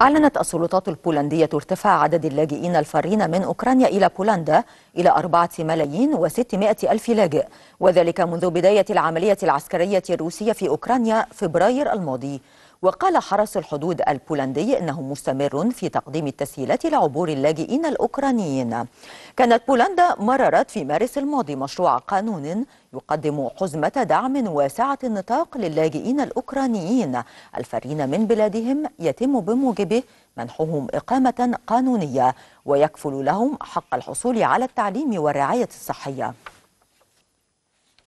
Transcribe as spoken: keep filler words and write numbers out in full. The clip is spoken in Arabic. أعلنت السلطات البولندية ارتفاع عدد اللاجئين الفارين من أوكرانيا إلى بولندا إلى أربعة ملايين وستمائة ألف لاجئ، وذلك منذ بداية العملية العسكرية الروسية في أوكرانيا فبراير الماضي. وقال حرس الحدود البولندي إنه مستمر في تقديم التسهيلات لعبور اللاجئين الأوكرانيين. كانت بولندا مررت في مارس الماضي مشروع قانون يقدم حزمة دعم واسعة النطاق للاجئين الأوكرانيين الفارين من بلادهم، يتم بموجبه منحهم إقامة قانونية ويكفل لهم حق الحصول على التعليم والرعاية الصحية.